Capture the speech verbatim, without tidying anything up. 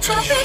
Stop it!